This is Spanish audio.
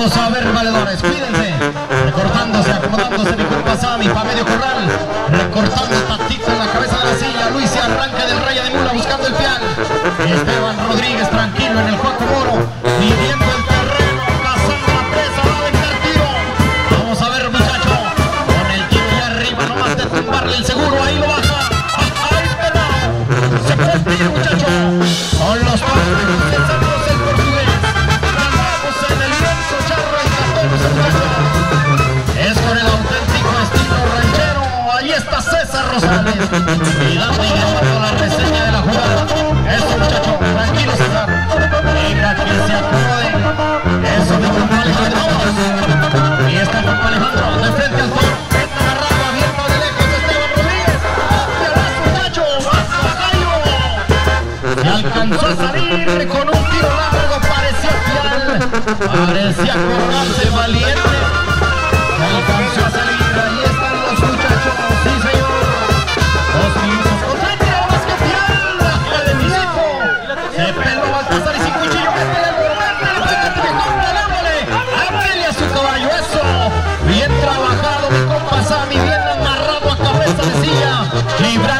Vamos a ver, valedores, cuídense. Recortándose, acomodándose mi compa Sammy para medio corral. Recortando tactico en la cabeza de la silla. Luis se arranca del rey de mula buscando el pial. Esteban Rodríguez tranquilo en el cuaco moro. Viviendo el terreno, cazando la presa, va a aventar tiro. Vamos a ver, muchacho. Con el tiro de arriba, nomás de tumbarle el seguro. Ahí lo baja. Ahí pegado. Se puede el tiro, muchacho. Son los pasos. Y dando y grabando la reseña de la jugada. Eso, muchachos, tranquilos, mira que se acomoden. Eso de compa Alejandro. Y está compa Alejandro de frente al fondo. Esta agarrada abierta de lejos de Esteban Rodríguez. ¡Hacia las, muchachos! ¡Hacia gallo! Se alcanzó a salir con un tiro largo. Parecía final. Parecía cobrarse valiente. Se alcanzó a salir. Ahí están los muchachos. Sí, señor. Libre.